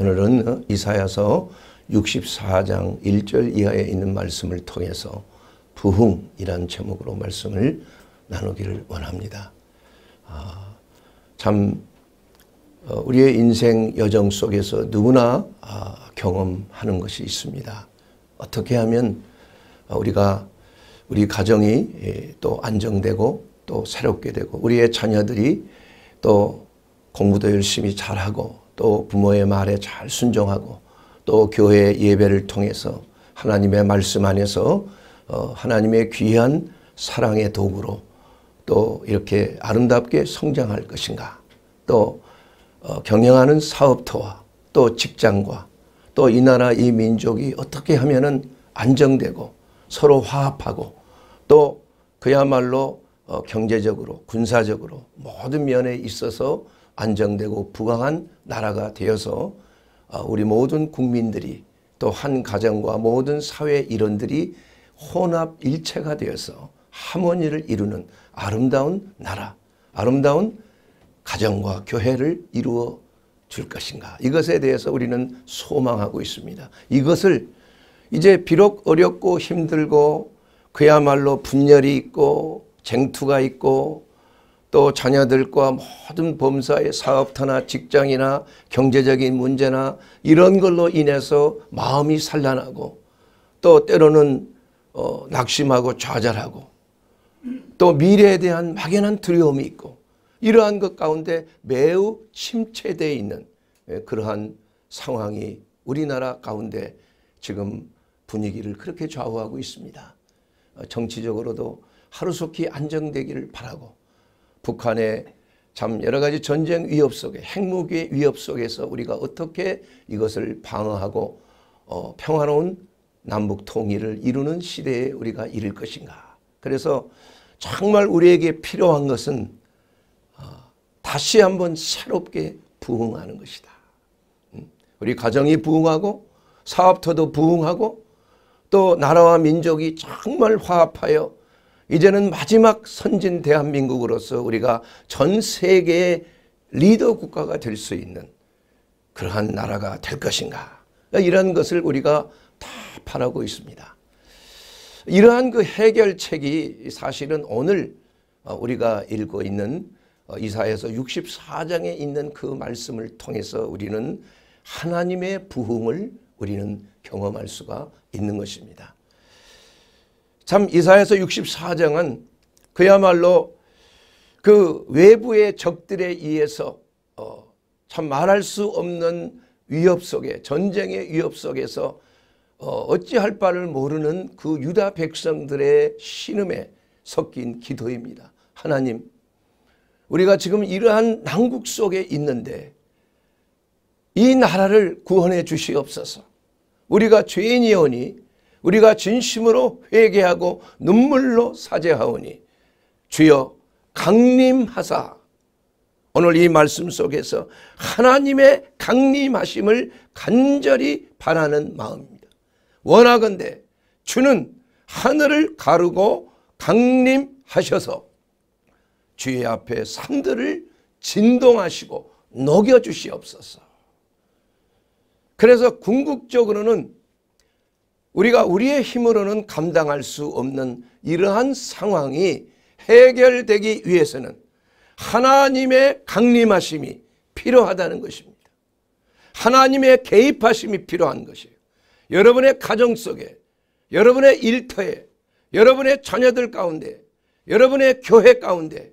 오늘은 이사야서 64장 1절 이하에 있는 말씀을 통해서 부흥이란 제목으로 말씀을 나누기를 원합니다. 참 우리의 인생 여정 속에서 누구나 경험하는 것이 있습니다. 어떻게 하면 우리가 우리 가정이 또 안정되고 또 새롭게 되고 우리의 자녀들이 또 공부도 열심히 잘하고 또 부모의 말에 잘 순종하고 또 교회 예배를 통해서 하나님의 말씀 안에서 하나님의 귀한 사랑의 도구로 또 이렇게 아름답게 성장할 것인가, 또 경영하는 사업터와 또 직장과 또 이 나라 이 민족이 어떻게 하면은 안정되고 서로 화합하고 또 그야말로 경제적으로 군사적으로 모든 면에 있어서 안정되고 부강한 나라가 되어서 우리 모든 국민들이 또 한 가정과 모든 사회 일원들이 혼합 일체가 되어서 하모니를 이루는 아름다운 나라, 아름다운 가정과 교회를 이루어 줄 것인가, 이것에 대해서 우리는 소망하고 있습니다. 이것을 이제 비록 어렵고 힘들고 그야말로 분열이 있고 쟁투가 있고 또 자녀들과 모든 범사의 사업터나 직장이나 경제적인 문제나 이런 걸로 인해서 마음이 산란하고 또 때로는 낙심하고 좌절하고 또 미래에 대한 막연한 두려움이 있고 이러한 것 가운데 매우 침체되어 있는 그러한 상황이 우리나라 가운데 지금 분위기를 그렇게 좌우하고 있습니다. 정치적으로도 하루속히 안정되기를 바라고 북한의 참 여러 가지 전쟁 위협 속에, 핵무기의 위협 속에서 우리가 어떻게 이것을 방어하고 평화로운 남북 통일을 이루는 시대에 우리가 이를 것인가. 그래서 정말 우리에게 필요한 것은 다시 한번 새롭게 부흥하는 것이다. 우리 가정이 부흥하고 사업터도 부흥하고 또 나라와 민족이 정말 화합하여 이제는 마지막 선진 대한민국으로서 우리가 전 세계의 리더 국가가 될 수 있는 그러한 나라가 될 것인가, 이런 것을 우리가 다 바라고 있습니다. 이러한 그 해결책이 사실은 오늘 우리가 읽고 있는 이사야서 64장에 있는 그 말씀을 통해서 우리는 하나님의 부흥을 우리는 경험할 수가 있는 것입니다. 참 이사야서 64장은 그야말로 그 외부의 적들에 의해서 참 말할 수 없는 위협 속에, 전쟁의 위협 속에서 어찌할 바를 모르는 그 유다 백성들의 신음에 섞인 기도입니다. 하나님, 우리가 지금 이러한 난국 속에 있는데 이 나라를 구원해 주시옵소서. 우리가 죄인이오니 우리가 진심으로 회개하고 눈물로 사죄하오니 주여 강림하사, 오늘 이 말씀 속에서 하나님의 강림하심을 간절히 바라는 마음입니다. 원하건대 주는 하늘을 가르고 강림하셔서 주의 앞에 산들을 진동하시고 녹여주시옵소서. 그래서 궁극적으로는 우리가 우리의 힘으로는 감당할 수 없는 이러한 상황이 해결되기 위해서는 하나님의 강림하심이 필요하다는 것입니다. 하나님의 개입하심이 필요한 것이에요. 여러분의 가정 속에, 여러분의 일터에, 여러분의 자녀들 가운데, 여러분의 교회 가운데,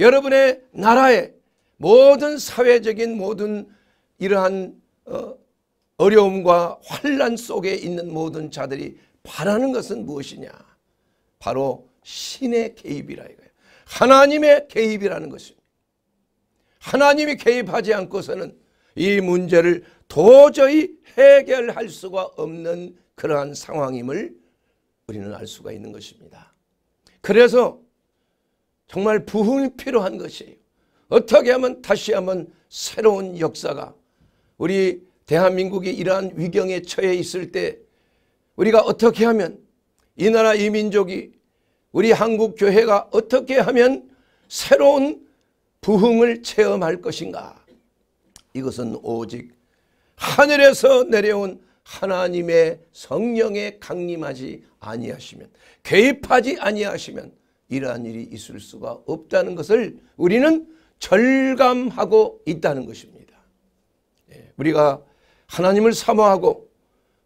여러분의 나라에 모든 사회적인 모든 이러한 어려움과 환란 속에 있는 모든 자들이 바라는 것은 무엇이냐, 바로 신의 개입이라 이거예요. 하나님의 개입이라는 것입니다. 하나님이 개입하지 않고서는 이 문제를 도저히 해결할 수가 없는 그러한 상황임을 우리는 알 수가 있는 것입니다. 그래서 정말 부흥이 필요한 것이에요. 어떻게 하면 다시 한번 새로운 역사가, 우리 대한민국이 이러한 위경에 처해 있을 때 우리가 어떻게 하면, 이 나라 이 민족이, 우리 한국 교회가 어떻게 하면 새로운 부흥을 체험할 것인가. 이것은 오직 하늘에서 내려온 하나님의 성령에 강림하지 아니하시면, 개입하지 아니하시면 이러한 일이 있을 수가 없다는 것을 우리는 절감하고 있다는 것입니다. 우리가 하나님을 사모하고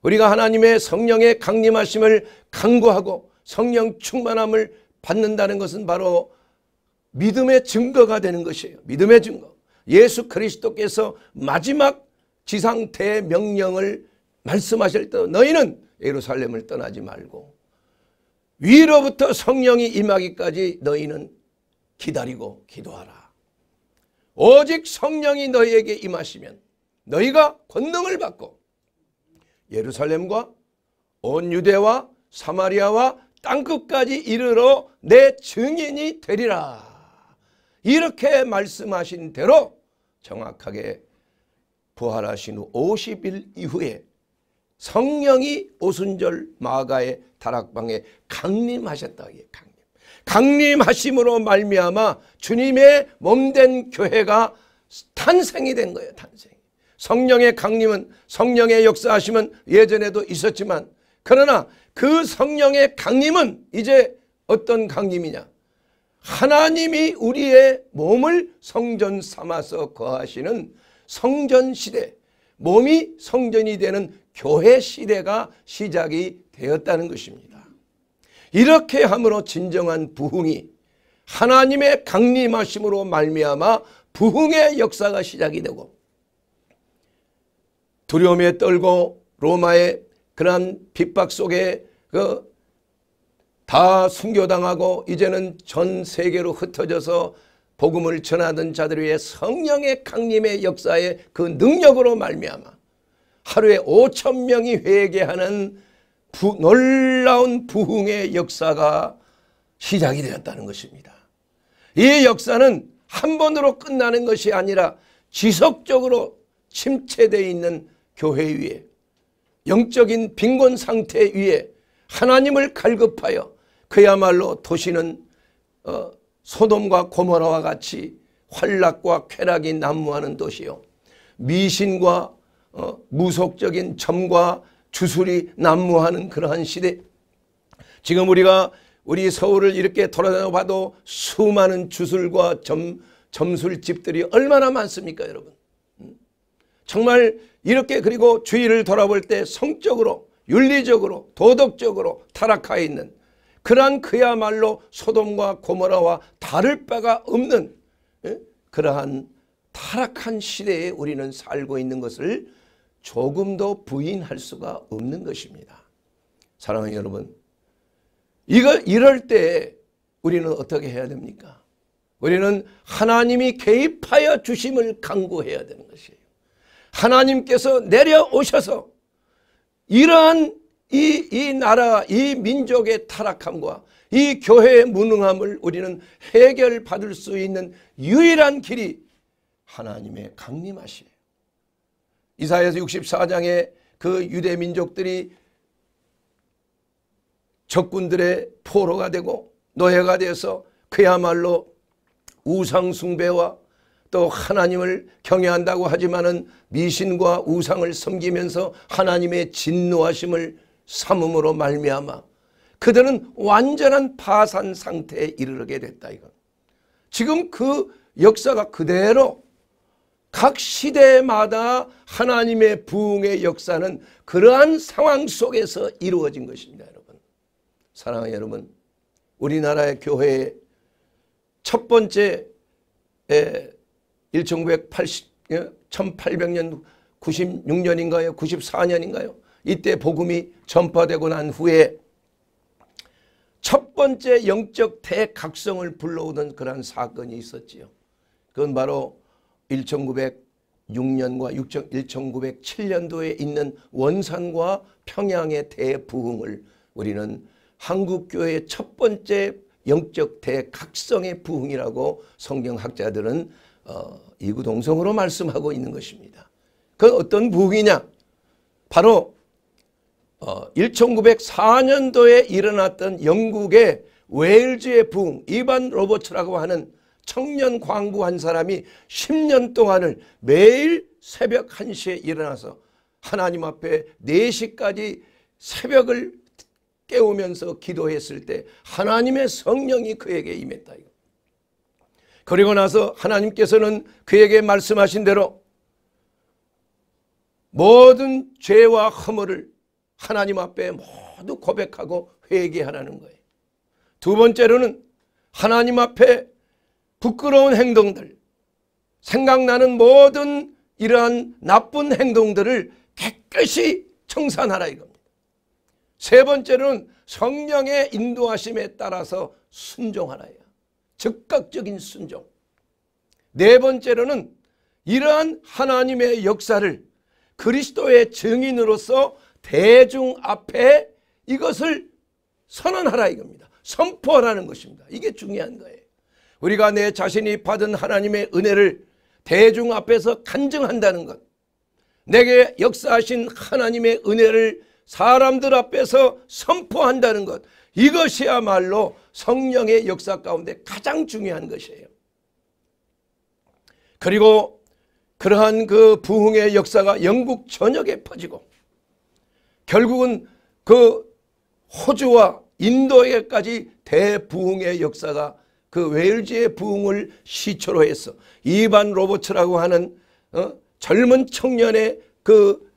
우리가 하나님의 성령의 강림하심을 간구하고 성령 충만함을 받는다는 것은 바로 믿음의 증거가 되는 것이에요. 믿음의 증거. 예수 그리스도께서 마지막 지상태의 명령을 말씀하실 때 너희는 예루살렘을 떠나지 말고 위로부터 성령이 임하기까지 너희는 기다리고 기도하라. 오직 성령이 너희에게 임하시면 너희가 권능을 받고 예루살렘과 온 유대와 사마리아와 땅끝까지 이르러 내 증인이 되리라. 이렇게 말씀하신 대로 정확하게 부활하신 후 50일 이후에 성령이 오순절 마가의 다락방에 강림하셨다. 강림. 강림하심으로 말미암아 주님의 몸된 교회가 탄생이 된 거예요. 탄생. 성령의 강림은, 성령의 역사하심은 예전에도 있었지만, 그러나 그 성령의 강림은 이제 어떤 강림이냐? 하나님이 우리의 몸을 성전 삼아서 거하시는 성전 시대, 몸이 성전이 되는 교회 시대가 시작이 되었다는 것입니다. 이렇게 함으로 진정한 부흥이, 하나님의 강림하심으로 말미암아 부흥의 역사가 시작이 되고, 두려움에 떨고 로마의 그런 핍박 속에 다 순교당하고 이제는 전 세계로 흩어져서 복음을 전하던 자들 위해 성령의 강림의 역사의 그 능력으로 말미암아 하루에 5천 명이 회개하는 놀라운 부흥의 역사가 시작이 되었다는 것입니다. 이 역사는 한 번으로 끝나는 것이 아니라 지속적으로 침체되어 있는 교회 위에, 영적인 빈곤 상태 위에 하나님을 갈급하여 그야말로 도시는 소돔과 고모라와 같이 환락과 쾌락이 난무하는 도시요, 미신과 무속적인 점과 주술이 난무하는 그러한 시대. 지금 우리가 우리 서울을 이렇게 돌아다녀 봐도 수많은 주술과 점술집들이 얼마나 많습니까, 여러분? 정말 이렇게, 그리고 주위를 돌아볼 때 성적으로, 윤리적으로, 도덕적으로 타락하여 있는 그러한, 그야말로 소돔과 고모라와 다를 바가 없는 그러한 타락한 시대에 우리는 살고 있는 것을 조금도 부인할 수가 없는 것입니다. 사랑하는 여러분, 이럴 때 우리는 어떻게 해야 됩니까? 우리는 하나님이 개입하여 주심을 간구해야 되는 것이에요. 하나님께서 내려오셔서 이러한 이 나라, 이 민족의 타락함과 이 교회의 무능함을 우리는 해결받을 수 있는 유일한 길이 하나님의 강림하심이에요. 이사야서 64장에 그 유대 민족들이 적군들의 포로가 되고 노예가 돼서 그야말로 우상 숭배와 또 하나님을 경외한다고 하지만은 미신과 우상을 섬기면서 하나님의 진노하심을 삼음으로 말미암아 그들은 완전한 파산 상태에 이르게 됐다. 이건 지금 그 역사가 그대로 각 시대마다 하나님의 부흥의 역사는 그러한 상황 속에서 이루어진 것입니다. 여러분, 사랑하는 여러분, 우리나라의 교회의 첫 번째 1800년 96년인가요? 94년인가요? 이때 복음이 전파되고 난 후에 첫 번째 영적 대각성을 불러오던 그런 사건이 있었지요. 그건 바로 1906년과 1907년도에 있는 원산과 평양의 대부흥을 우리는 한국교회의 첫 번째 영적 대각성의 부흥이라고 성경학자들은 이구동성으로 말씀하고 있는 것입니다. 그건 어떤 부흥이냐? 바로 1904년도에 일어났던 영국의 웨일즈의 부흥, 이반 로버츠라고 하는 청년 광고 한 사람이 10년 동안을 매일 새벽 1시에 일어나서 하나님 앞에 4시까지 새벽을 깨우면서 기도했을 때 하나님의 성령이 그에게 임했다. 그리고 나서 하나님께서는 그에게 말씀하신 대로 모든 죄와 허물을 하나님 앞에 모두 고백하고 회개하라는 거예요. 두 번째로는 하나님 앞에 부끄러운 행동들, 생각나는 모든 이러한 나쁜 행동들을 깨끗이 청산하라 이겁니다. 세 번째로는 성령의 인도하심에 따라서 순종하라예요. 즉각적인 순종. 네 번째로는 이러한 하나님의 역사를 그리스도의 증인으로서 대중 앞에 이것을 선언하라 이겁니다. 선포하라는 것입니다. 이게 중요한 거예요. 우리가 내 자신이 받은 하나님의 은혜를 대중 앞에서 간증한다는 것, 내게 역사하신 하나님의 은혜를 사람들 앞에서 선포한다는 것, 이것이야말로 성령의 역사 가운데 가장 중요한 것이에요. 그리고 그러한 그 부흥의 역사가 영국 전역에 퍼지고 결국은 그 호주와 인도에까지 대부흥의 역사가, 그 웨일즈의 부흥을 시초로 해서 이반 로버츠라고 하는 젊은 청년의 그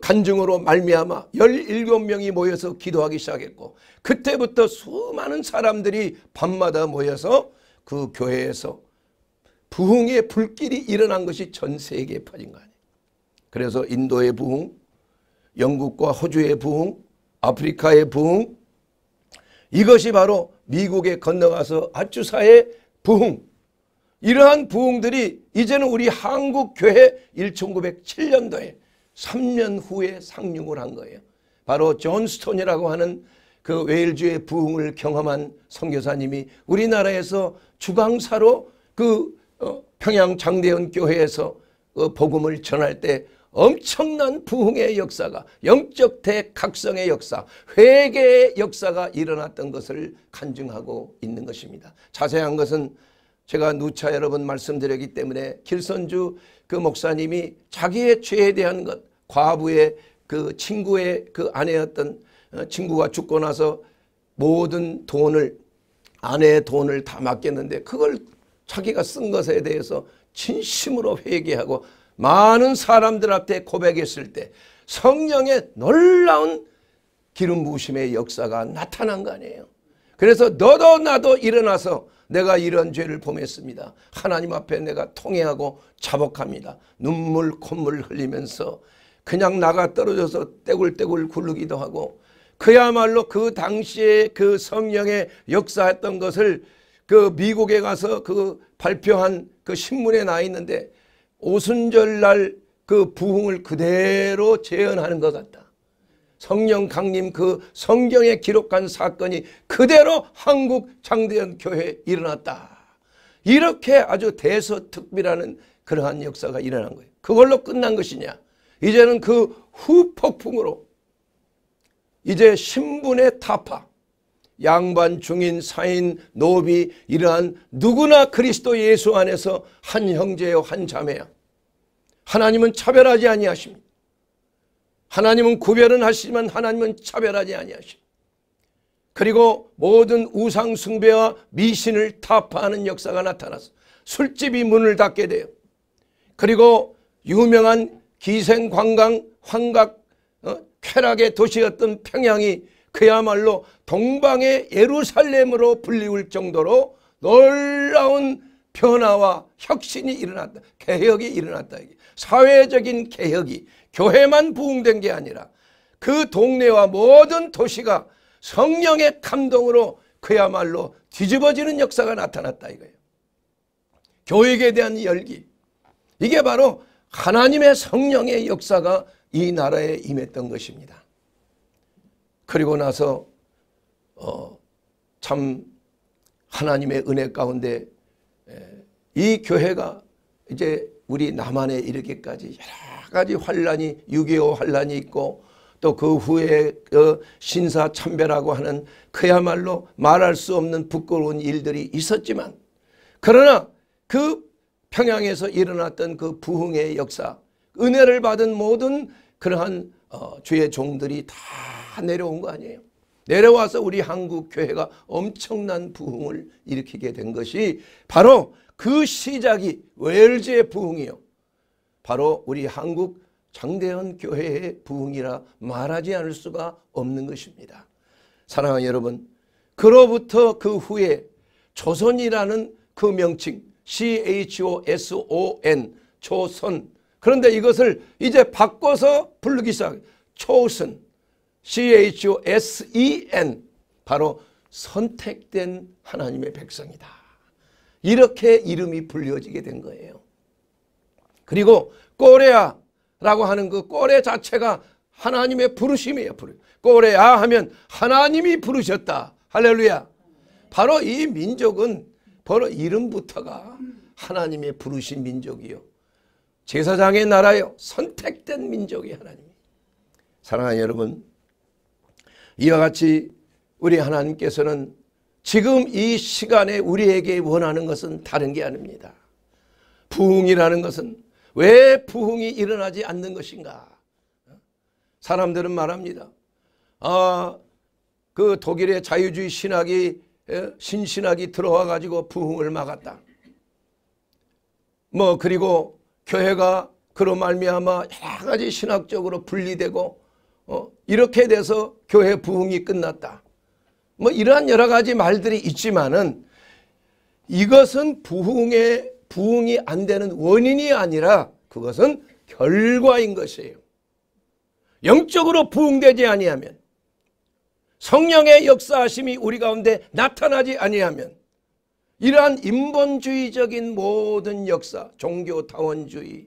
간증으로 말미암아 17명이 모여서 기도하기 시작했고, 그때부터 수많은 사람들이 밤마다 모여서 그 교회에서 부흥의 불길이 일어난 것이 전 세계에 퍼진 거 아니에요. 그래서 인도의 부흥, 영국과 호주의 부흥, 아프리카의 부흥, 이것이 바로 미국에 건너가서 아주사의 부흥, 이러한 부흥들이 이제는 우리 한국교회 1907년도에 3년 후에 상륙을 한 거예요. 바로 존스톤이라고 하는 그 웨일즈의 부흥을 경험한 선교사님이 우리나라에서 주강사로 그 평양 장대현 교회에서 복음을 전할 때 엄청난 부흥의 역사가, 영적 대각성의 역사, 회개의 역사가 일어났던 것을 간증하고 있는 것입니다. 자세한 것은 제가 누차 여러 번 말씀드렸기 때문에 길선주 그 목사님이 자기의 죄에 대한 것, 과부의 그 친구의 그 아내였던 친구가 죽고 나서 모든 돈을, 아내의 돈을 다 맡겼는데 그걸 자기가 쓴 것에 대해서 진심으로 회개하고 많은 사람들 앞에 고백했을 때 성령의 놀라운 기름 부으심의 역사가 나타난 거 아니에요. 그래서 너도 나도 일어나서 내가 이런 죄를 범했습니다. 하나님 앞에 내가 통회하고 자복합니다. 눈물 콧물 흘리면서 그냥 나가 떨어져서 떼굴떼굴 굴르기도 하고, 그야말로 그 당시에 그 성령의 역사했던 것을 그 미국에 가서 그 발표한 그 신문에 나 있는데 오순절 날 그 부흥을 그대로 재현하는 것 같다. 성령 강림 그 성경에 기록한 사건이 그대로 한국 장대현 교회에 일어났다. 이렇게 아주 대서특비라는 그러한 역사가 일어난 거예요. 그걸로 끝난 것이냐? 이제는 그 후폭풍으로 이제 신분의 타파, 양반, 중인, 사인, 노비, 이러한 누구나 그리스도 예수 안에서 한 형제요 한 자매야. 하나님은 차별하지 아니하십니다. 하나님은 구별은 하시지만 하나님은 차별하지 아니하십니다. 그리고 모든 우상 숭배와 미신을 타파하는 역사가 나타나서 술집이 문을 닫게 돼요. 그리고 유명한 기생관광 환각 쾌락의 도시였던 평양이 그야말로 동방의 예루살렘으로 불리울 정도로 놀라운 변화와 혁신이 일어났다. 개혁이 일어났다. 사회적인 개혁이 교회만 부흥된 게 아니라 그 동네와 모든 도시가 성령의 감동으로 그야말로 뒤집어지는 역사가 나타났다 이거예요. 교육에 대한 열기, 이게 바로 하나님의 성령의 역사가 이 나라에 임했던 것입니다. 그리고 나서 참 하나님의 은혜 가운데 이 교회가 이제 우리 남한에 이르기까지 여러 가지 환란이, 6.25 환란이 있고, 또 그 후에 신사참배라고 하는 그야말로 말할 수 없는 부끄러운 일들이 있었지만, 그러나 그 평양에서 일어났던 그 부흥의 역사, 은혜를 받은 모든 그러한 주의 종들이 다 내려온 거 아니에요. 내려와서 우리 한국 교회가 엄청난 부흥을 일으키게 된 것이 바로 그 시작이 웰즈의 부흥이요, 바로 우리 한국 장대현 교회의 부흥이라 말하지 않을 수가 없는 것입니다. 사랑하는 여러분, 그로부터 그 후에 조선이라는 그 명칭 CHOSON 조선, 그런데 이것을 이제 바꿔서 부르기 시작해요. chosen, CHOSEN, 바로 선택된 하나님의 백성이다, 이렇게 이름이 불려지게 된 거예요. 그리고 꼬레아라고 하는 그 꼬레 자체가 하나님의 부르심이에요. 꼬레아 하면 하나님이 부르셨다. 할렐루야. 바로 이 민족은 바로 이름부터가 하나님의 부르신 민족이요, 제사장의 나라요, 선택된 민족이 하나님. 사랑하는 여러분, 이와 같이 우리 하나님께서는 지금 이 시간에 우리에게 원하는 것은 다른 게 아닙니다. 부흥이라는 것은, 왜 부흥이 일어나지 않는 것인가? 사람들은 말합니다. 그 독일의 자유주의 신학이, 신신학이 들어와 가지고 부흥을 막았다. 뭐 그리고 교회가 그로 말미암아 여러 가지 신학적으로 분리되고 이렇게 돼서 교회 부흥이 끝났다. 뭐 이러한 여러 가지 말들이 있지만은 이것은 부흥이 안 되는 원인이 아니라 그것은 결과인 것이에요. 영적으로 부흥되지 아니하면, 성령의 역사하심이 우리 가운데 나타나지 아니하면, 이러한 인본주의적인 모든 역사, 종교타원주의,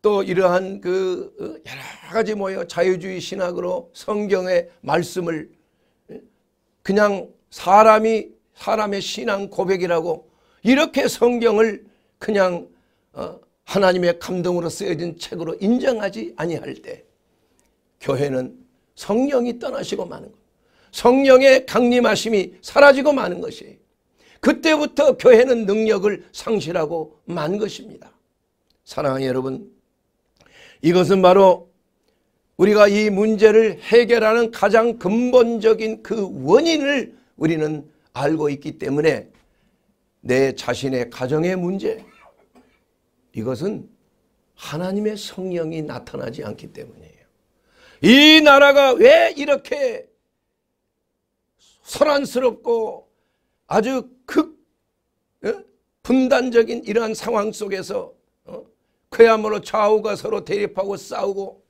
또 이러한 그 여러 가지 자유주의 신학으로 성경의 말씀을 그냥 사람의 신앙 고백이라고 이렇게 성경을 그냥 하나님의 감동으로 쓰여진 책으로 인정하지 아니할 때 교회는 성령이 떠나시고 마는 것, 성령의 강림하심이 사라지고 마는 것이, 그때부터 교회는 능력을 상실하고 만 것입니다. 사랑하는 여러분, 이것은 바로 우리가 이 문제를 해결하는 가장 근본적인 그 원인을 우리는 알고 있기 때문에 내 자신의 가정의 문제, 이것은 하나님의 성령이 나타나지 않기 때문이에요. 이 나라가 왜 이렇게 소란스럽고 아주 분단적인 이러한 상황 속에서 그야말로 좌우가 서로 대립하고 싸우고,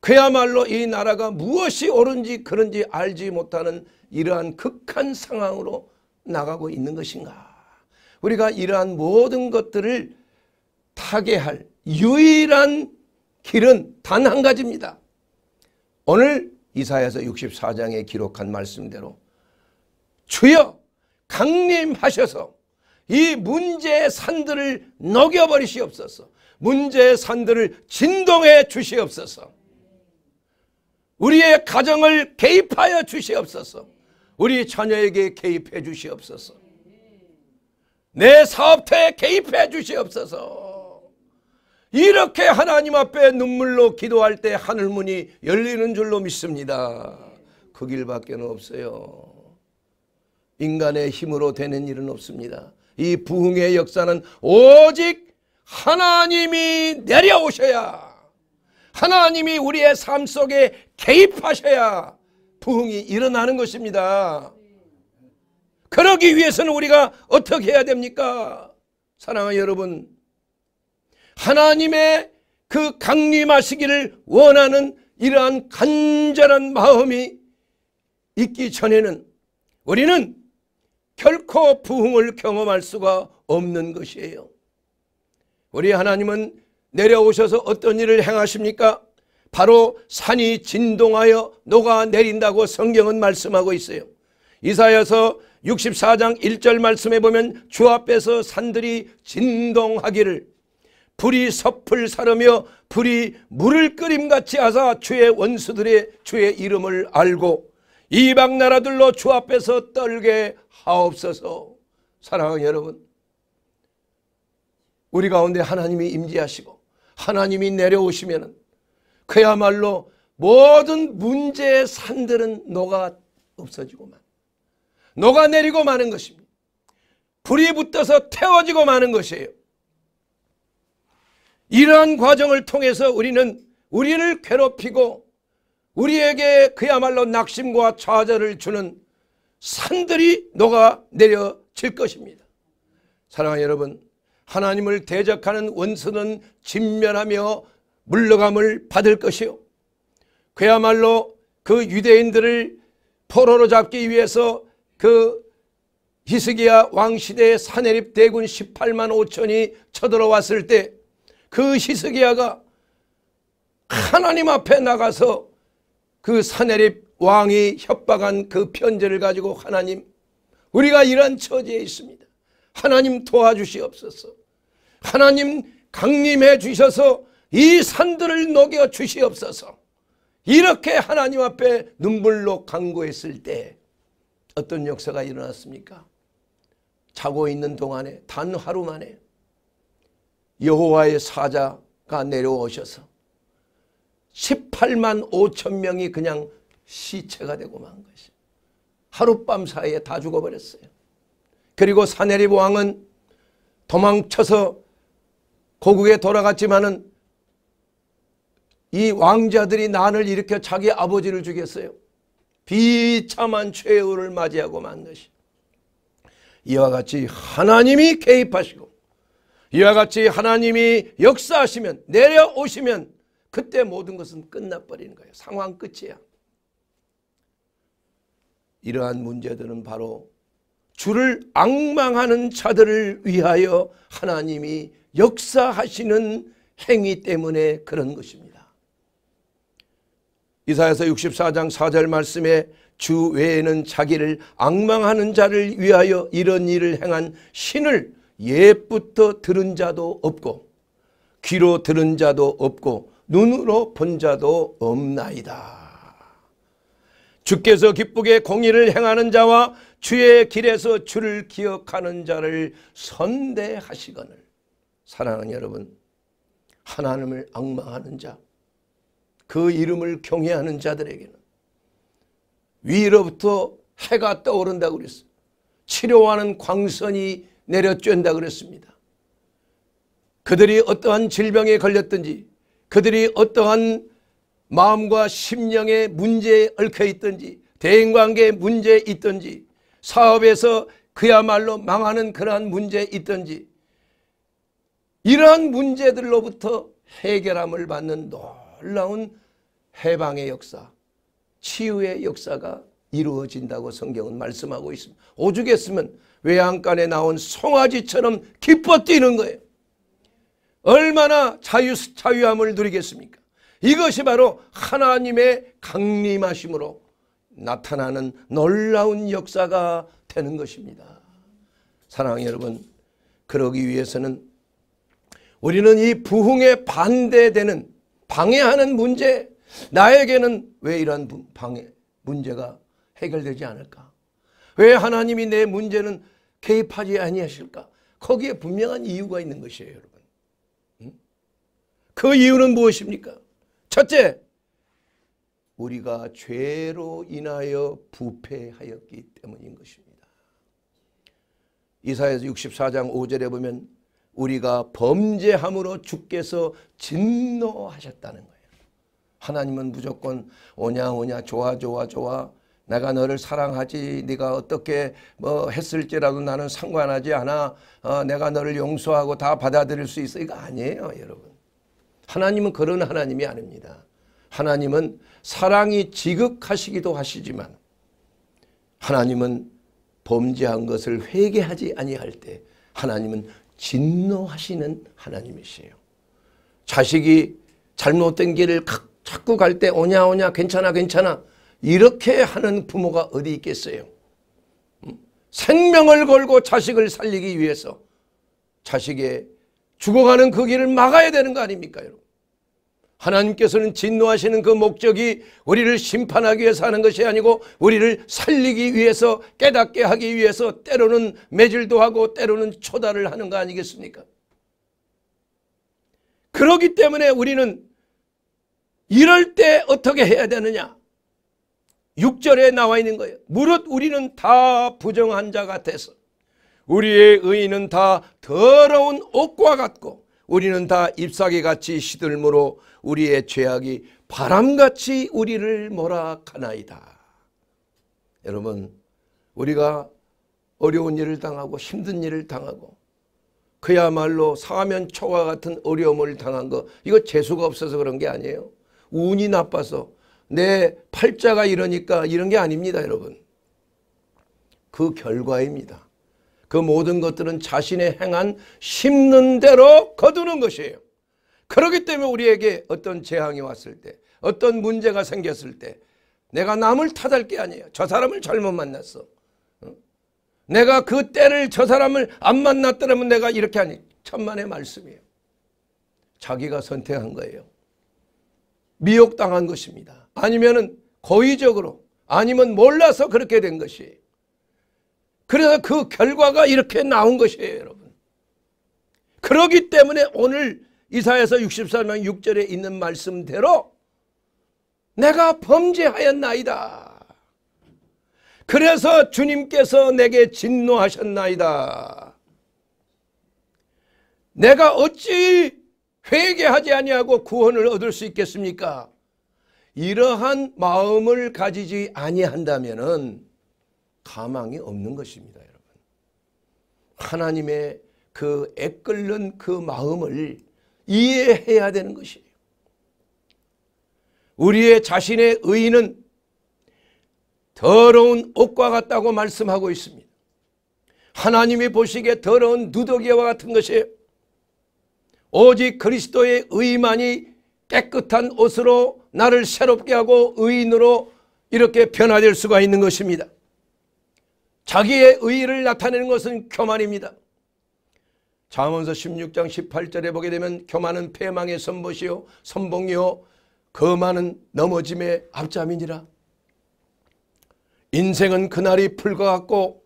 그야말로 이 나라가 무엇이 옳은지 그런지 알지 못하는 이러한 극한 상황으로 나가고 있는 것인가? 우리가 이러한 모든 것들을 타개할 유일한 길은 단 한 가지입니다. 오늘 이사야서 64장에 기록한 말씀대로 주여 강림하셔서 이 문제의 산들을 녹여버리시옵소서, 문제의 산들을 진동해 주시옵소서, 우리의 가정을 개입하여 주시옵소서, 우리 자녀에게 개입해 주시옵소서, 내 사업터에 개입해 주시옵소서, 이렇게 하나님 앞에 눈물로 기도할 때 하늘문이 열리는 줄로 믿습니다. 그 길밖에 없어요. 인간의 힘으로 되는 일은 없습니다. 이 부흥의 역사는 오직 하나님이 내려오셔야, 하나님이 우리의 삶 속에 개입하셔야 부흥이 일어나는 것입니다. 그러기 위해서는 우리가 어떻게 해야 됩니까? 사랑하는 여러분, 하나님의 그 강림하시기를 원하는 이러한 간절한 마음이 있기 전에는 우리는 결코 부흥을 경험할 수가 없는 것이에요. 우리 하나님은 내려오셔서 어떤 일을 행하십니까? 바로 산이 진동하여 녹아내린다고 성경은 말씀하고 있어요. 이사야서 64장 1절 말씀해 보면 주 앞에서 산들이 진동하기를 불이 섭을 사르며 불이 물을 끓임같이 하사 주의 원수들의 주의 이름을 알고 이방 나라들로 주 앞에서 떨게 하옵소서. 사랑하는 여러분, 우리 가운데 하나님이 임재하시고 하나님이 내려오시면 그야말로 모든 문제의 산들은 녹아 없어지고만, 녹아내리고 마는 것입니다. 불이 붙어서 태워지고 마는 것이에요. 이러한 과정을 통해서 우리는 우리를 괴롭히고 우리에게 그야말로 낙심과 좌절을 주는 산들이 녹아내려질 것입니다. 사랑하는 여러분, 하나님을 대적하는 원수는 진멸하며 물러감을 받을 것이요, 그야말로 그 유대인들을 포로로 잡기 위해서 그 히스기야 왕시대의 산헤립 대군 18만 5천이 쳐들어왔을 때 그 히스기야가 하나님 앞에 나가서 그 산헤립 왕이 협박한 그 편지를 가지고, 하나님, 우리가 이런 처지에 있습니다. 하나님 도와주시옵소서. 하나님 강림해 주셔서 이 산들을 녹여 주시옵소서. 이렇게 하나님 앞에 눈물로 간구했을 때 어떤 역사가 일어났습니까? 자고 있는 동안에, 단 하루 만에 여호와의 사자가 내려오셔서 18만 5천 명이 그냥 시체가 되고 만 것이에요. 하룻밤 사이에 다 죽어버렸어요. 그리고 산헤립 왕은 도망쳐서 고국에 돌아갔지만은 이 왕자들이 난을 일으켜 자기 아버지를 죽였어요. 비참한 최후를 맞이하고 만 것이. 이와 같이 하나님이 개입하시고, 이와 같이 하나님이 역사하시면, 내려오시면 그때 모든 것은 끝나버리는 거예요. 상황 끝이야. 이러한 문제들은 바로 주를 앙망하는 자들을 위하여 하나님이 역사하시는 행위 때문에 그런 것입니다. 이사야서 64장 4절 말씀에 주 외에는 자기를 앙망하는 자를 위하여 이런 일을 행한 신을 옛부터 들은 자도 없고 귀로 들은 자도 없고 눈으로 본 자도 없나이다. 주께서 기쁘게 공의를 행하는 자와 주의 길에서 주를 기억하는 자를 선대하시거늘. 사랑하는 여러분, 하나님을 앙망하는 자, 그 이름을 경외하는 자들에게는 위로부터 해가 떠오른다고 그랬어요. 치료하는 광선이 내려쬐는다고 그랬습니다. 그들이 어떠한 질병에 걸렸든지, 그들이 어떠한 마음과 심령의 문제에 얽혀있든지, 대인관계의 문제에 있든지, 사업에서 그야말로 망하는 그러한 문제에 있든지, 이러한 문제들로부터 해결함을 받는 놀라운 해방의 역사, 치유의 역사가 이루어진다고 성경은 말씀하고 있습니다. 오죽했으면 외양간에 나온 송아지처럼 기뻐 뛰는 거예요. 얼마나 자유함을 누리겠습니까? 이것이 바로 하나님의 강림하심으로 나타나는 놀라운 역사가 되는 것입니다. 사랑하는 여러분, 그러기 위해서는 우리는 이 부흥에 반대되는, 방해하는 문제, 나에게는 왜 이런 방해, 문제가 해결되지 않을까? 왜 하나님이 내 문제는 개입하지 아니하실까? 거기에 분명한 이유가 있는 것이에요, 여러분. 그 이유는 무엇입니까? 첫째, 우리가 죄로 인하여 부패하였기 때문인 것입니다. 이사야서 64장 5절에 보면 우리가 범죄함으로 주께서 진노하셨다는 거예요. 하나님은 무조건 오냐 좋아 내가 너를 사랑하지, 네가 어떻게 뭐 했을지라도 나는 상관하지 않아, 내가 너를 용서하고 다 받아들일 수 있어. 이거 아니에요, 여러분. 하나님은 그런 하나님이 아닙니다. 하나님은 사랑이 지극하시기도 하시지만 하나님은 범죄한 것을 회개하지 아니할 때 하나님은 진노하시는 하나님이세요. 자식이 잘못된 길을 자꾸 갈 때 오냐 괜찮아 이렇게 하는 부모가 어디 있겠어요. 생명을 걸고 자식을 살리기 위해서 자식의 죽어가는 그 길을 막아야 되는 거 아닙니까, 여러분? 하나님께서는 진노하시는 그 목적이 우리를 심판하기 위해서 하는 것이 아니고 우리를 살리기 위해서, 깨닫게 하기 위해서 때로는 매질도 하고 때로는 초달을 하는 거 아니겠습니까? 그러기 때문에 우리는 이럴 때 어떻게 해야 되느냐? 6절에 나와 있는 거예요. 무릇 우리는 다 부정한 자 같아서 우리의 의인은 다 더러운 옷과 같고 우리는 다 잎사귀같이 시들므로 우리의 죄악이 바람같이 우리를 몰아가나이다. 여러분, 우리가 어려운 일을 당하고 힘든 일을 당하고 그야말로 사면 초과 같은 어려움을 당한 거, 이거 재수가 없어서 그런 게 아니에요. 운이 나빠서 내 팔자가 이러니까 이런 게 아닙니다. 여러분, 그 결과입니다. 그 모든 것들은 자신의 행한 심는 대로 거두는 것이에요. 그렇기 때문에 우리에게 어떤 재앙이 왔을 때, 어떤 문제가 생겼을 때 내가 남을 탓할 게 아니에요. 저 사람을 잘못 만났어. 내가 그 때를, 저 사람을 안 만났더라면 내가 이렇게 하니, 천만의 말씀이에요. 자기가 선택한 거예요. 미혹당한 것입니다. 아니면은 고의적으로, 아니면 몰라서 그렇게 된 것이에요. 그래서 그 결과가 이렇게 나온 것이에요, 여러분. 그러기 때문에 오늘 이사야서 63장 6절에 있는 말씀대로 내가 범죄하였나이다. 그래서 주님께서 내게 진노하셨나이다. 내가 어찌 회개하지 아니하고 구원을 얻을 수 있겠습니까? 이러한 마음을 가지지 아니한다면은 가망이 없는 것입니다, 여러분. 하나님의 그 애끓는 그 마음을 이해해야 되는 것이에요. 우리의 자신의 의인은 더러운 옷과 같다고 말씀하고 있습니다. 하나님이 보시기에 더러운 누더기와 같은 것이에요. 오직 그리스도의 의만이 깨끗한 옷으로 나를 새롭게 하고 의인으로 이렇게 변화될 수가 있는 것입니다. 자기의 의의를 나타내는 것은 교만입니다. 잠언서 16장 18절에 보게 되면 교만은 패망의 선봇이요 선봉이요 거만은 넘어짐의 앞잡이니라. 인생은 그날이 풀과 같고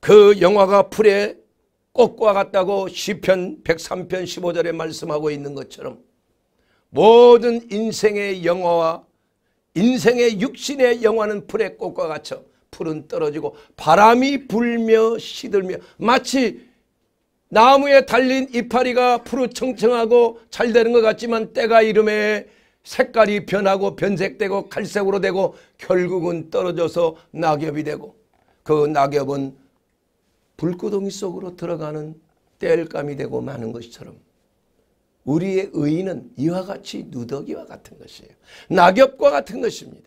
그 영화가 풀의 꽃과 같다고 시편 103편 15절에 말씀하고 있는 것처럼 모든 인생의 영화와 인생의 육신의 영화는 풀의 꽃과 같죠. 풀은 떨어지고 바람이 불며 시들며 마치 나무에 달린 이파리가 푸르 청청하고 잘 되는 것 같지만 때가 이름에 색깔이 변하고 변색되고 갈색으로 되고 결국은 떨어져서 낙엽이 되고 그 낙엽은 불구덩이 속으로 들어가는 땔감이 되고 마는 것처럼 우리의 의인은 이와 같이 누더기와 같은 것이에요. 낙엽과 같은 것입니다.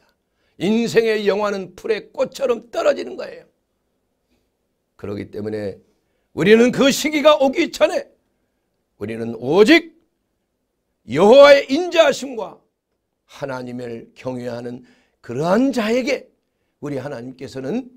인생의 영화는 풀의 꽃처럼 떨어지는 거예요. 그렇기 때문에 우리는 그 시기가 오기 전에 우리는 오직 여호와의 인자하심과 하나님을 경외하는 그러한 자에게 우리 하나님께서는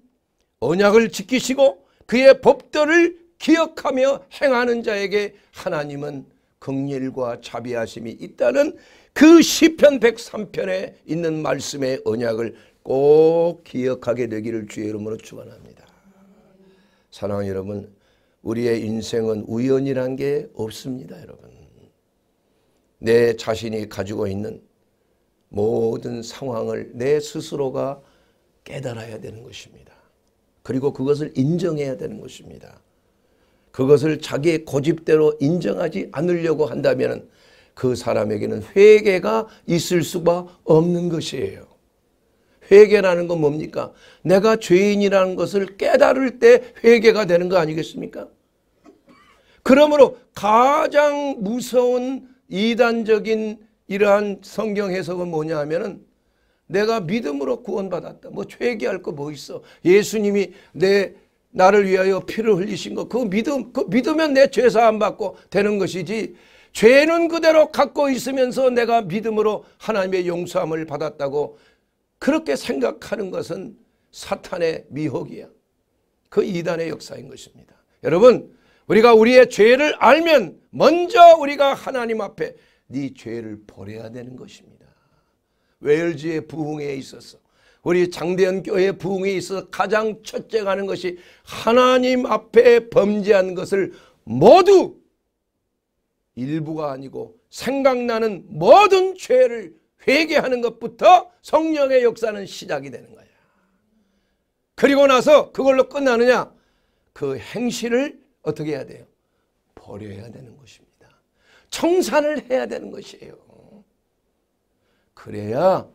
언약을 지키시고 그의 법도를 기억하며 행하는 자에게 하나님은 긍휼과 자비하심이 있다는 그 시편 103편에 있는 말씀의 언약을 꼭 기억하게 되기를 주의 이름으로 축원합니다. 사랑하는 여러분, 우리의 인생은 우연이란 게 없습니다, 여러분. 내 자신이 가지고 있는 모든 상황을 내 스스로가 깨달아야 되는 것입니다. 그리고 그것을 인정해야 되는 것입니다. 그것을 자기의 고집대로 인정하지 않으려고 한다면은 그 사람에게는 회개가 있을 수가 없는 것이에요. 회개라는 건 뭡니까? 내가 죄인이라는 것을 깨달을 때 회개가 되는 거 아니겠습니까? 그러므로 가장 무서운 이단적인 이러한 성경 해석은 뭐냐 하면은 내가 믿음으로 구원받았다. 뭐 회개할 거 뭐 있어. 예수님이 나를 위하여 피를 흘리신 거, 그거 믿으면 내 죄 사함 받고 되는 것이지 죄는 그대로 갖고 있으면서 내가 믿음으로 하나님의 용서함을 받았다고 그렇게 생각하는 것은 사탄의 미혹이야. 그 이단의 역사인 것입니다. 여러분, 우리가 우리의 죄를 알면 먼저 우리가 하나님 앞에 네 죄를 버려야 되는 것입니다. 웨일즈의 부흥에 있어서, 우리 장대현 교회 부흥에 있어서 가장 첫째 가는 것이 하나님 앞에 범죄한 것을 모두, 일부가 아니고 생각나는 모든 죄를 회개하는 것부터 성령의 역사는 시작이 되는 거야. 그리고 나서 그걸로 끝나느냐? 그 행실을 어떻게 해야 돼요? 버려야 되는 것입니다. 청산을 해야 되는 것이에요. 그래야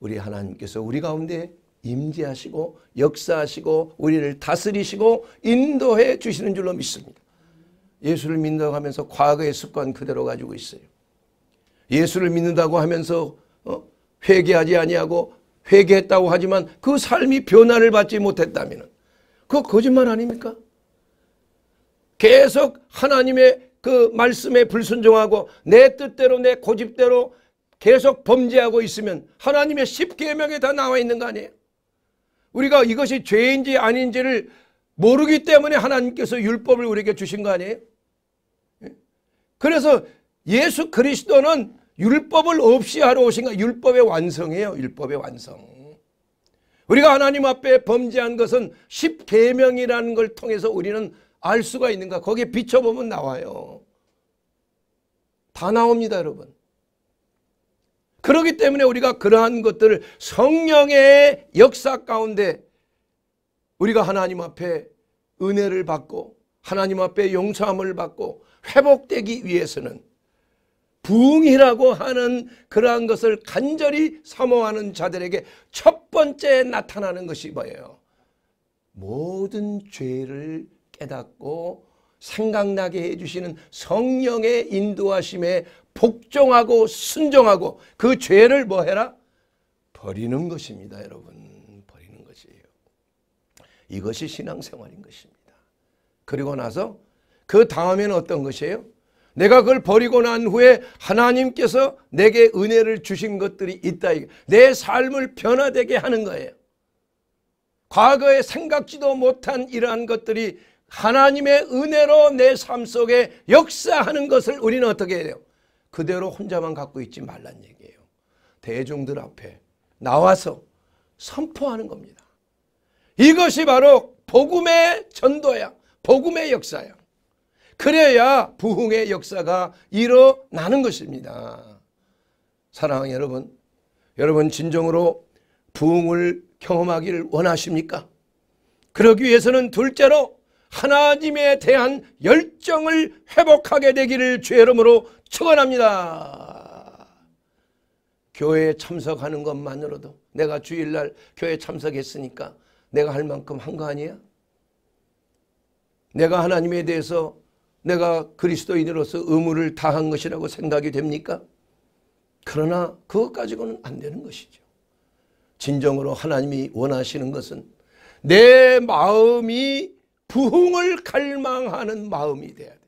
우리 하나님께서 우리 가운데 임재하시고 역사하시고 우리를 다스리시고 인도해 주시는 줄로 믿습니다. 예수를 믿는다고 하면서 과거의 습관 그대로 가지고 있어요. 예수를 믿는다고 하면서 회개하지 아니하고 회개했다고 하지만 그 삶이 변화를 받지 못했다면 그거 거짓말 아닙니까? 계속 하나님의 그 말씀에 불순종하고 내 뜻대로 내 고집대로 계속 범죄하고 있으면 하나님의 10계명에 다 나와 있는 거 아니에요? 우리가 이것이 죄인지 아닌지를 모르기 때문에 하나님께서 율법을 우리에게 주신 거 아니에요? 그래서 예수 그리스도는 율법을 없이 하러 오신 거, 율법의 완성이에요. 율법의 완성. 우리가 하나님 앞에 범죄한 것은 10계명이라는 걸 통해서 우리는 알 수가 있는가? 거기에 비춰보면 나와요. 다 나옵니다, 여러분. 그렇기 때문에 우리가 그러한 것들을 성령의 역사 가운데 우리가 하나님 앞에 은혜를 받고 하나님 앞에 용서함을 받고 회복되기 위해서는 부흥이라고 하는 그러한 것을 간절히 사모하는 자들에게 첫 번째 나타나는 것이 뭐예요? 모든 죄를 깨닫고 생각나게 해주시는 성령의 인도하심에 복종하고 순종하고 그 죄를 뭐해라? 버리는 것입니다. 여러분, 버리는 것이에요. 이것이 신앙생활인 것입니다. 그리고 나서 그 다음에는 어떤 것이에요? 내가 그걸 버리고 난 후에 하나님께서 내게 은혜를 주신 것들이 있다. 내 삶을 변화되게 하는 거예요. 과거에 생각지도 못한 이러한 것들이 하나님의 은혜로 내 삶 속에 역사하는 것을 우리는 어떻게 해야 돼요? 그대로 혼자만 갖고 있지 말란 얘기예요. 대중들 앞에 나와서 선포하는 겁니다. 이것이 바로 복음의 전도야. 복음의 역사야. 그래야 부흥의 역사가 일어나는 것입니다. 사랑하는 여러분, 여러분 진정으로 부흥을 경험하기를 원하십니까? 그러기 위해서는 둘째로 하나님에 대한 열정을 회복하게 되기를 주의 이름으로 축원합니다. 교회에 참석하는 것만으로도 내가 주일날 교회에 참석했으니까 내가 할 만큼 한 거 아니야? 내가 하나님에 대해서 내가 그리스도인으로서 의무를 다한 것이라고 생각이 됩니까? 그러나 그것 가지고는 안 되는 것이죠. 진정으로 하나님이 원하시는 것은 내 마음이 부흥을 갈망하는 마음이 돼야 돼.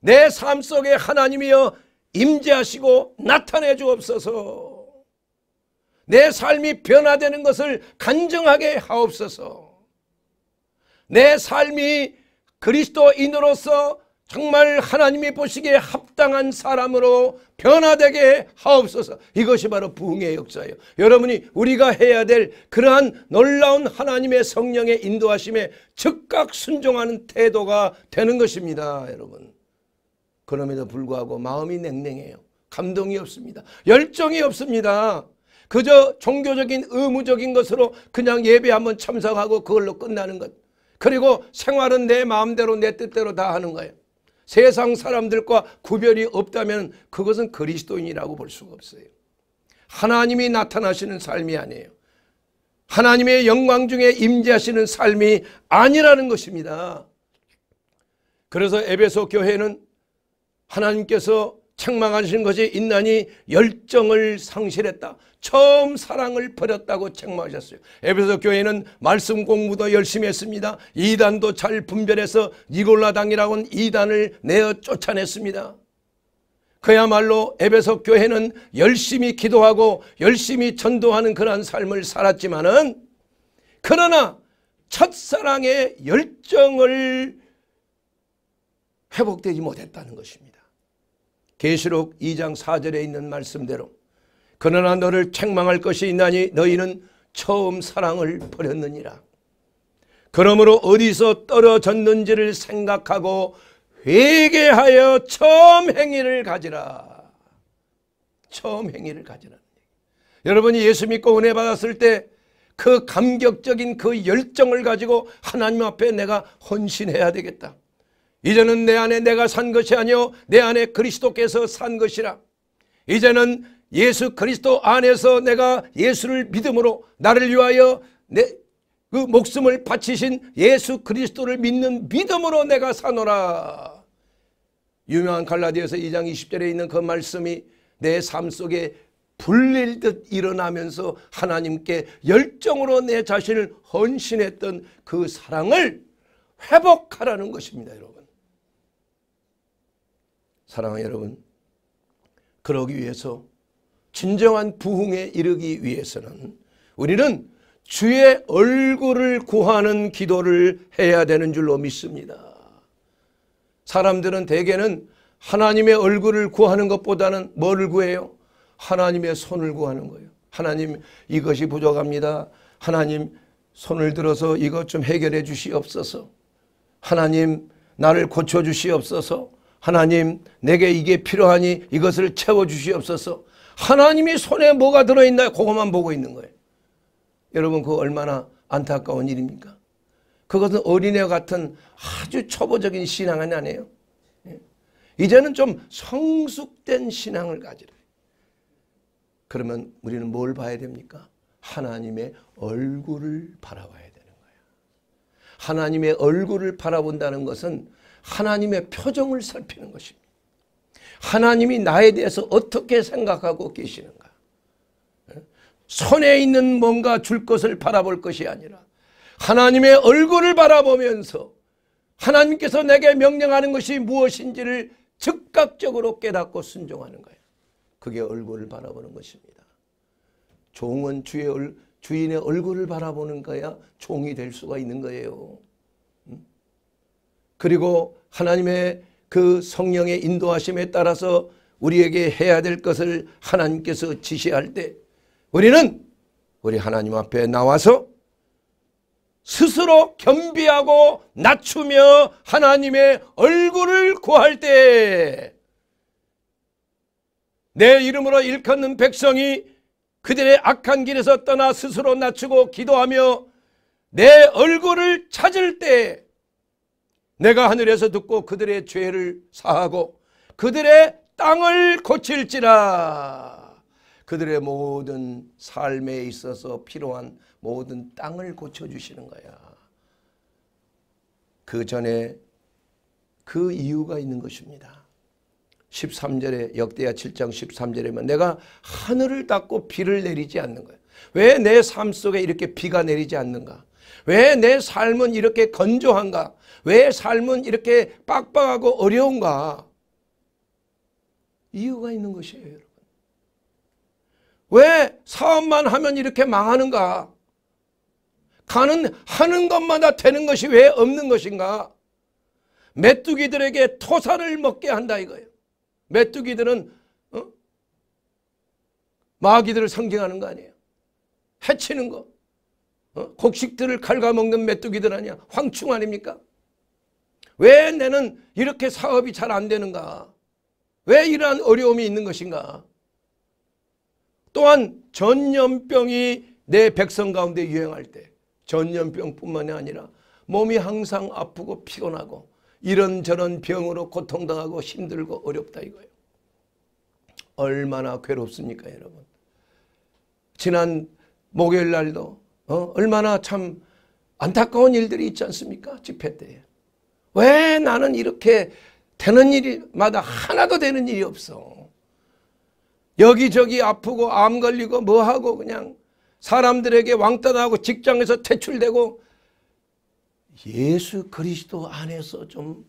내 삶 속에 하나님이여 임재하시고 나타내 주옵소서. 내 삶이 변화되는 것을 간증하게 하옵소서. 내 삶이 그리스도인으로서 정말 하나님이 보시기에 합당한 사람으로 변화되게 하옵소서. 이것이 바로 부흥의 역사예요. 여러분이 우리가 해야 될 그러한 놀라운 하나님의 성령의 인도하심에 즉각 순종하는 태도가 되는 것입니다. 여러분, 그럼에도 불구하고 마음이 냉랭해요. 감동이 없습니다. 열정이 없습니다. 그저 종교적인 의무적인 것으로 그냥 예배 한번 참석하고 그걸로 끝나는 것. 그리고 생활은 내 마음대로 내 뜻대로 다 하는 거예요. 세상 사람들과 구별이 없다면 그것은 그리스도인이라고 볼 수가 없어요. 하나님이 나타나시는 삶이 아니에요. 하나님의 영광 중에 임재하시는 삶이 아니라는 것입니다. 그래서 에베소 교회는 하나님께서 책망하신 것이 있나니 열정을 상실했다. 처음 사랑을 버렸다고 책망하셨어요. 에베소 교회는 말씀 공부도 열심히 했습니다. 이단도 잘 분별해서 니골라당이라고 하는 이단을 내어 쫓아냈습니다. 그야말로 에베소 교회는 열심히 기도하고 열심히 전도하는 그러한 삶을 살았지만은, 그러나 첫사랑의 열정을 회복되지 못했다는 것입니다. 계시록 2장 4절에 있는 말씀대로 그러나 너를 책망할 것이 있나니 너희는 처음 사랑을 버렸느니라. 그러므로 어디서 떨어졌는지를 생각하고 회개하여 처음 행위를 가지라. 처음 행위를 가지라. 여러분이 예수 믿고 은혜 받았을 때 그 감격적인 그 열정을 가지고 하나님 앞에 내가 헌신해야 되겠다. 이제는 내 안에 내가 산 것이 아니오 내 안에 그리스도께서 산 것이라. 이제는 예수 그리스도 안에서 내가 예수를 믿음으로 나를 위하여 그 목숨을 바치신 예수 그리스도를 믿는 믿음으로 내가 사노라. 유명한 갈라디아서 2장 20절에 있는 그 말씀이 내 삶 속에 불릴듯 일어나면서 하나님께 열정으로 내 자신을 헌신했던 그 사랑을 회복하라는 것입니다. 여러분, 사랑하는 여러분, 그러기 위해서 진정한 부흥에 이르기 위해서는 우리는 주의 얼굴을 구하는 기도를 해야 되는 줄로 믿습니다. 사람들은 대개는 하나님의 얼굴을 구하는 것보다는 뭐를 구해요? 하나님의 손을 구하는 거예요. 하나님, 이것이 부족합니다. 하나님, 손을 들어서 이것 좀 해결해 주시옵소서. 하나님, 나를 고쳐 주시옵소서. 하나님, 내게 이게 필요하니 이것을 채워 주시옵소서. 하나님이 손에 뭐가 들어있나요? 그것만 보고 있는 거예요. 여러분, 그거 얼마나 안타까운 일입니까? 그것은 어린애와 같은 아주 초보적인 신앙은 아니에요. 이제는 좀 성숙된 신앙을 가지라. 그러면 우리는 뭘 봐야 됩니까? 하나님의 얼굴을 바라봐야 되는 거예요. 하나님의 얼굴을 바라본다는 것은 하나님의 표정을 살피는 것입니다. 하나님이 나에 대해서 어떻게 생각하고 계시는가? 손에 있는 뭔가 줄 것을 바라볼 것이 아니라 하나님의 얼굴을 바라보면서 하나님께서 내게 명령하는 것이 무엇인지를 즉각적으로 깨닫고 순종하는 거예요. 그게 얼굴을 바라보는 것입니다. 종은 주인의 얼굴을 바라보는 거야 종이 될 수가 있는 거예요. 그리고 하나님의 그 성령의 인도하심에 따라서 우리에게 해야 될 것을 하나님께서 지시할 때 우리는 우리 하나님 앞에 나와서 스스로 겸비하고 낮추며 하나님의 얼굴을 구할 때 내 이름으로 일컫는 백성이 그들의 악한 길에서 떠나 스스로 낮추고 기도하며 내 얼굴을 찾을 때 내가 하늘에서 듣고 그들의 죄를 사하고 그들의 땅을 고칠지라. 그들의 모든 삶에 있어서 필요한 모든 땅을 고쳐주시는 거야. 그 전에 그 이유가 있는 것입니다. 13절에 역대하 7장 13절에 보면 내가 하늘을 닫고 비를 내리지 않는 거야. 왜 내 삶 속에 이렇게 비가 내리지 않는가? 왜 내 삶은 이렇게 건조한가? 왜 삶은 이렇게 빡빡하고 어려운가? 이유가 있는 것이에요, 여러분. 왜 사업만 하면 이렇게 망하는가? 하는 것마다 되는 것이 왜 없는 것인가? 메뚜기들에게 토사를 먹게 한다 이거예요. 메뚜기들은 마귀들을 상징하는 거 아니에요? 해치는 거. 곡식들을 갉아먹는 메뚜기들 아니야? 황충 아닙니까? 왜 나는 이렇게 사업이 잘 안 되는가? 왜 이러한 어려움이 있는 것인가? 또한 전염병이 내 백성 가운데 유행할 때 전염병뿐만이 아니라 몸이 항상 아프고 피곤하고 이런저런 병으로 고통당하고 힘들고 어렵다 이거예요. 얼마나 괴롭습니까, 여러분. 지난 목요일 날도 얼마나 참 안타까운 일들이 있지 않습니까? 집회 때에. 왜 나는 이렇게 되는 일마다 하나도 되는 일이 없어. 여기저기 아프고 암 걸리고 뭐하고 그냥 사람들에게 왕따 나고 직장에서 퇴출되고 예수 그리스도 안에서 좀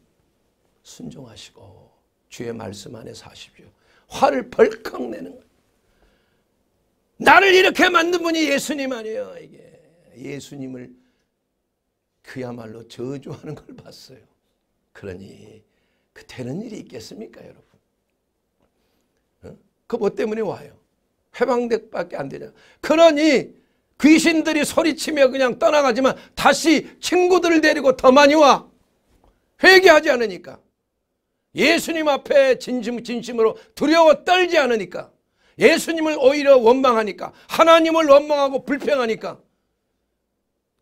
순종하시고 주의 말씀 안에 사십시오. 화를 벌컥 내는 거예요. 나를 이렇게 만든 분이 예수님 아니에요. 이게 예수님을 그야말로 저주하는 걸 봤어요. 그러니 그때는 일이 있겠습니까, 여러분? 그 뭐 때문에 와요? 해방대밖에 안 되잖아. 그러니 귀신들이 소리치며 그냥 떠나가지만 다시 친구들을 데리고 더 많이 와. 회개하지 않으니까. 예수님 앞에 진심으로 두려워 떨지 않으니까. 예수님을 오히려 원망하니까. 하나님을 원망하고 불평하니까.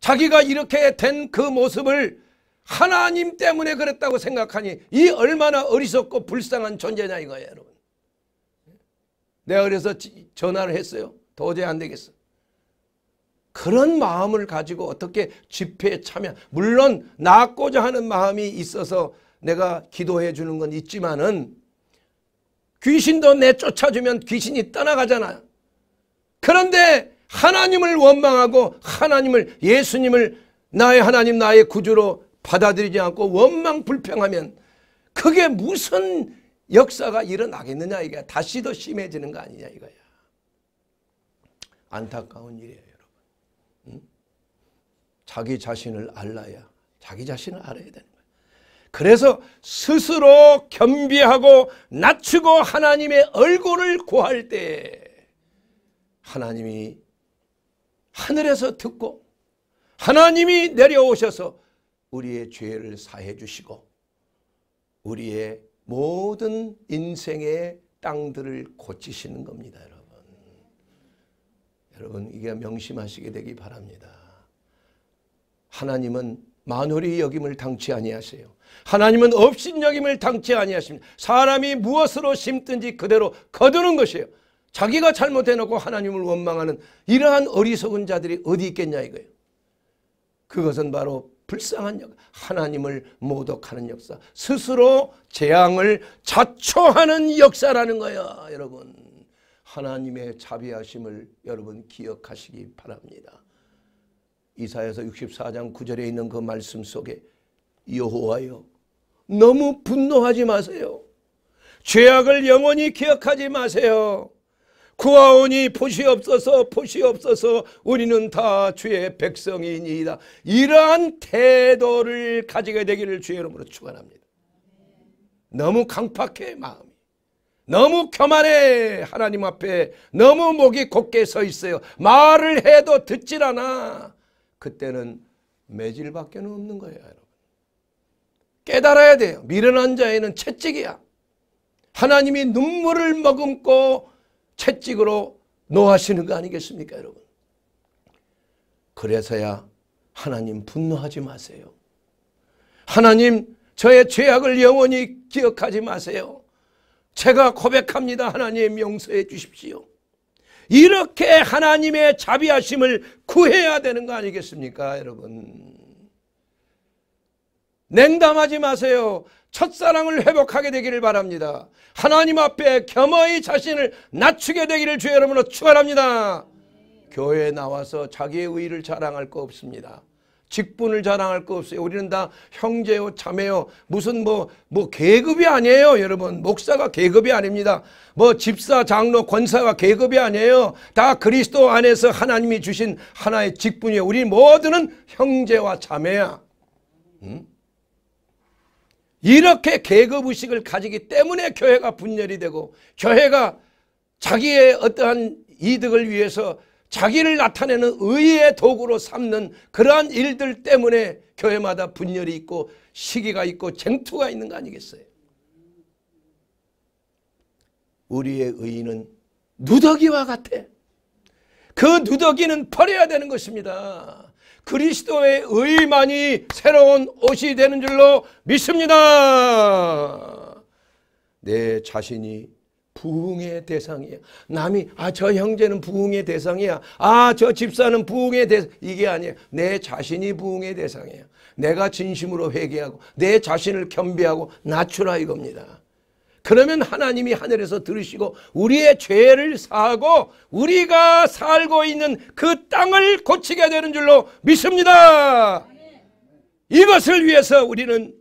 자기가 이렇게 된 그 모습을 하나님 때문에 그랬다고 생각하니 이 얼마나 어리석고 불쌍한 존재냐 이거예요, 여러분. 내가 그래서 전화를 했어요. 도저히 안 되겠어. 그런 마음을 가지고 어떻게 집회에 참여, 물론 나고자 하는 마음이 있어서 내가 기도해 주는 건 있지만은 귀신도 내쫓아주면 귀신이 떠나가잖아. 그런데 하나님을 원망하고 하나님을, 예수님을 나의 하나님, 나의 구주로 받아들이지 않고 원망 불평하면 그게 무슨 역사가 일어나겠느냐, 이게 다시 더 심해지는 거 아니냐 이거야. 안타까운 일이에요, 여러분. 응? 자기 자신을 알아야, 자기 자신을 알아야 되는 거야. 그래서 스스로 겸비하고 낮추고 하나님의 얼굴을 구할 때 하나님이 하늘에서 듣고 하나님이 내려오셔서 우리의 죄를 사해 주시고 우리의 모든 인생의 땅들을 고치시는 겁니다, 여러분. 여러분, 이게 명심하시게 되기 바랍니다. 하나님은 만홀히 여김을 당치 아니하세요. 하나님은 업신여김을 당치 아니하십니다. 사람이 무엇으로 심든지 그대로 거두는 것이에요. 자기가 잘못해놓고 하나님을 원망하는 이러한 어리석은 자들이 어디 있겠냐 이거예요. 그것은 바로 불쌍한 역사, 하나님을 모독하는 역사, 스스로 재앙을 자초하는 역사라는 거야, 여러분. 하나님의 자비하심을 여러분 기억하시기 바랍니다. 이사야서 64장 9절에 있는 그 말씀 속에 여호와여 너무 분노하지 마세요. 죄악을 영원히 기억하지 마세요. 구하오니 보시옵소서, 보시옵소서, 우리는 다 주의 백성이니이다. 이러한 태도를 가지게 되기를 주의 이름으로 축원합니다. 너무 강팍해, 마음이. 너무 교만해, 하나님 앞에. 너무 목이 곧게 서 있어요. 말을 해도 듣질 않아. 그때는 매질밖에 없는 거예요, 여러분. 깨달아야 돼요. 미련한 자에는 채찍이야. 하나님이 눈물을 머금고 채찍으로 노하시는 거 아니겠습니까, 여러분? 그래서야 하나님 분노하지 마세요. 하나님 저의 죄악을 영원히 기억하지 마세요. 제가 고백합니다. 하나님 용서해 주십시오. 이렇게 하나님의 자비하심을 구해야 되는 거 아니겠습니까, 여러분? 냉담하지 마세요. 첫사랑을 회복하게 되기를 바랍니다. 하나님 앞에 겸허히 자신을 낮추게 되기를 주의 이름으로 축원합니다. 교회에 나와서 자기의 의를 자랑할 거 없습니다. 직분을 자랑할 거 없어요. 우리는 다 형제요, 자매요, 무슨 뭐 계급이 아니에요, 여러분. 목사가 계급이 아닙니다. 뭐 집사, 장로, 권사가 계급이 아니에요. 다 그리스도 안에서 하나님이 주신 하나의 직분이에요. 우리 모두는 형제와 자매야. 이렇게 계급의식을 가지기 때문에 교회가 분열이 되고 교회가 자기의 어떠한 이득을 위해서 자기를 나타내는 의의 도구로 삼는 그러한 일들 때문에 교회마다 분열이 있고 시기가 있고 쟁투가 있는 거 아니겠어요? 우리의 의는 누더기와 같아. 그 누더기는 버려야 되는 것입니다. 그리스도의 의만이 새로운 옷이 되는 줄로 믿습니다. 내 자신이 부흥의 대상이야. 남이 저 형제는 부흥의 대상이야. 저 집사는 부흥의 대상. 이게 아니야. 내 자신이 부흥의 대상이야. 내가 진심으로 회개하고 내 자신을 겸비하고 낮추라 이겁니다. 그러면 하나님이 하늘에서 들으시고 우리의 죄를 사하고 우리가 살고 있는 그 땅을 고치게 되는 줄로 믿습니다. 이것을 위해서 우리는,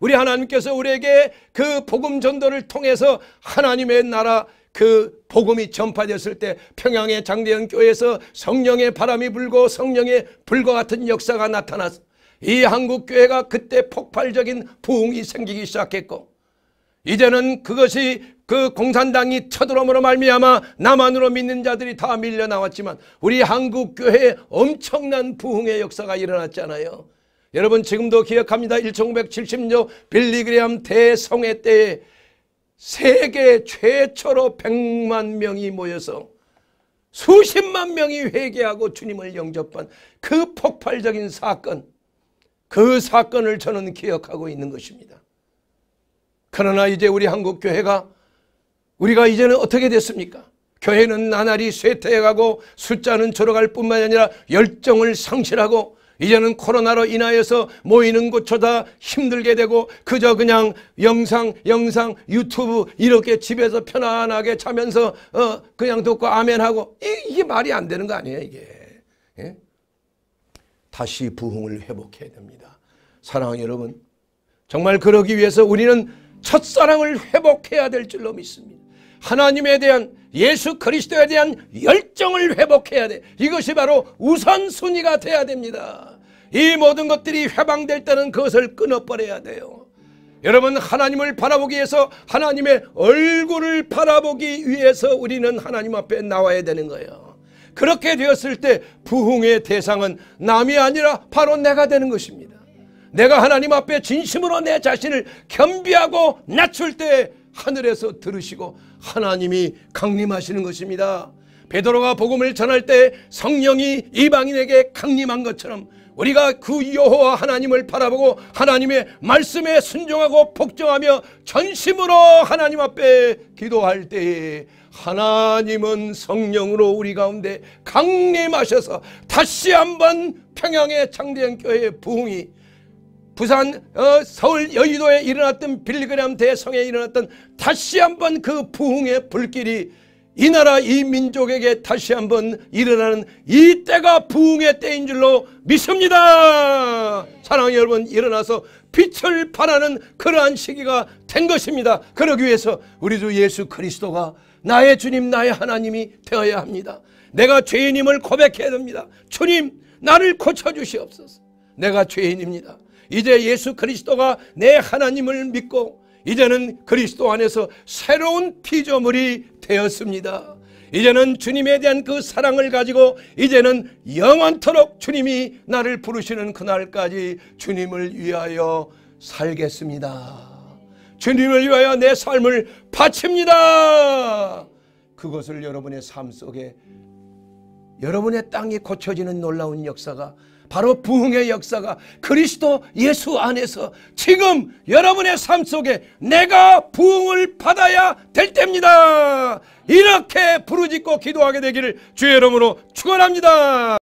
우리 하나님께서 우리에게 그 복음 전도를 통해서 하나님의 나라, 그 복음이 전파됐을 때 평양의 장대현 교회에서 성령의 바람이 불고 성령의 불과 같은 역사가 나타났어. 이 한국교회가 그때 폭발적인 부흥이 생기기 시작했고 이제는 그것이 그 공산당이 쳐들어옴으로 말미암아 남한으로 믿는 자들이 다 밀려나왔지만 우리 한국 교회에 엄청난 부흥의 역사가 일어났잖아요. 여러분 지금도 기억합니다. 1970년 빌리 그레이엄 대성회 때에 세계 최초로 100만 명이 모여서 수십만 명이 회개하고 주님을 영접한 그 폭발적인 사건, 그 사건을 저는 기억하고 있는 것입니다. 그러나 이제 우리 한국 교회가 우리가 이제는 어떻게 됐습니까? 교회는 나날이 쇠퇴해가고 숫자는 줄어갈 뿐만 아니라 열정을 상실하고 이제는 코로나로 인하여서 모이는 곳조차 힘들게 되고 그저 그냥 영상 유튜브 이렇게 집에서 편안하게 자면서 그냥 듣고 아멘하고 이게 말이 안 되는 거 아니에요 이게. 예? 다시 부흥을 회복해야 됩니다. 사랑하는 여러분 정말 그러기 위해서 우리는 첫사랑을 회복해야 될 줄로 믿습니다. 하나님에 대한 예수 그리스도에 대한 열정을 회복해야 돼. 이것이 바로 우선순위가 돼야 됩니다. 이 모든 것들이 해방될 때는 그것을 끊어버려야 돼요. 여러분 하나님을 바라보기 위해서 하나님의 얼굴을 바라보기 위해서 우리는 하나님 앞에 나와야 되는 거예요. 그렇게 되었을 때 부흥의 대상은 남이 아니라 바로 내가 되는 것입니다. 내가 하나님 앞에 진심으로 내 자신을 겸비하고 낮출 때 하늘에서 들으시고 하나님이 강림하시는 것입니다. 베드로가 복음을 전할 때 성령이 이방인에게 강림한 것처럼 우리가 그 여호와 하나님을 바라보고 하나님의 말씀에 순종하고 복종하며 전심으로 하나님 앞에 기도할 때에 하나님은 성령으로 우리 가운데 강림하셔서 다시 한번 평양의 창대한교회의 부흥이 부산, 서울, 여의도에 일어났던 빌리 그레이엄 대성에 일어났던 다시 한번 그 부흥의 불길이 이 나라 이 민족에게 다시 한번 일어나는 이 때가 부흥의 때인 줄로 믿습니다. 사랑하는 여러분 일어나서 빛을 발하는 그러한 시기가 된 것입니다. 그러기 위해서 우리 주 예수 그리스도가 나의 주님 나의 하나님이 되어야 합니다. 내가 죄인임을 고백해야 됩니다. 주님 나를 고쳐주시옵소서. 내가 죄인입니다. 이제 예수 그리스도가 내 하나님을 믿고 이제는 그리스도 안에서 새로운 피조물이 되었습니다. 이제는 주님에 대한 그 사랑을 가지고 이제는 영원토록 주님이 나를 부르시는 그날까지 주님을 위하여 살겠습니다. 주님을 위하여 내 삶을 바칩니다. 그것을 여러분의 삶 속에 여러분의 땅이 고쳐지는 놀라운 역사가 바로 부흥의 역사가 그리스도 예수 안에서 지금 여러분의 삶 속에 내가 부흥을 받아야 될 때입니다. 이렇게 부르짖고 기도하게 되기를 주의 이름으로 축원합니다.